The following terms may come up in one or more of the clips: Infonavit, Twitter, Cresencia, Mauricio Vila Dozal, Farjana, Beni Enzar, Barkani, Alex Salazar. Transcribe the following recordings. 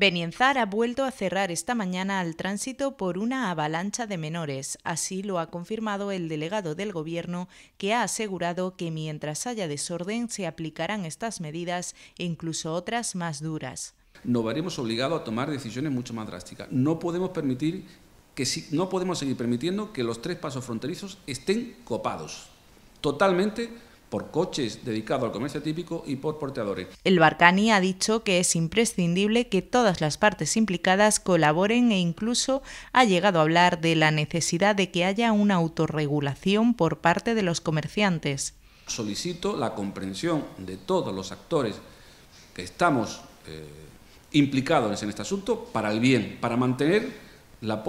Beni Enzar ha vuelto a cerrar esta mañana al tránsito por una avalancha de menores. Así lo ha confirmado el delegado del Gobierno, que ha asegurado que mientras haya desorden se aplicarán estas medidas e incluso otras más duras. Nos veremos obligados a tomar decisiones mucho más drásticas. No podemos seguir permitiendo que los tres pasos fronterizos estén copados totalmente por coches dedicados al comercio típico y por porteadores. El Barkani ha dicho que es imprescindible que todas las partes implicadas colaboren e incluso ha llegado a hablar de la necesidad de que haya una autorregulación por parte de los comerciantes. Solicito la comprensión de todos los actores que estamos implicados en este asunto para el bien, para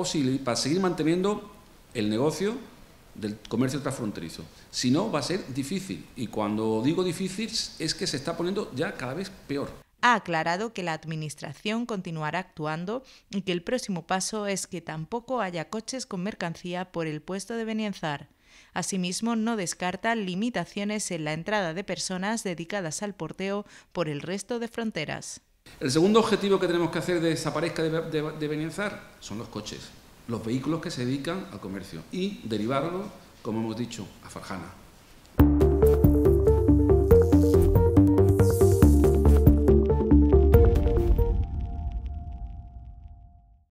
seguir manteniendo el negocio del comercio transfronterizo. Si no, va a ser difícil, y cuando digo difícil es que se está poniendo ya cada vez peor. Ha aclarado que la Administración continuará actuando y que el próximo paso es que tampoco haya coches con mercancía por el puesto de Beni Enzar. Asimismo, no descarta limitaciones en la entrada de personas dedicadas al porteo por el resto de fronteras. El segundo objetivo que tenemos que hacer de desaparezca de Beni Enzar son los coches, los vehículos que se dedican al comercio, y derivarlos, como hemos dicho, a Farjana.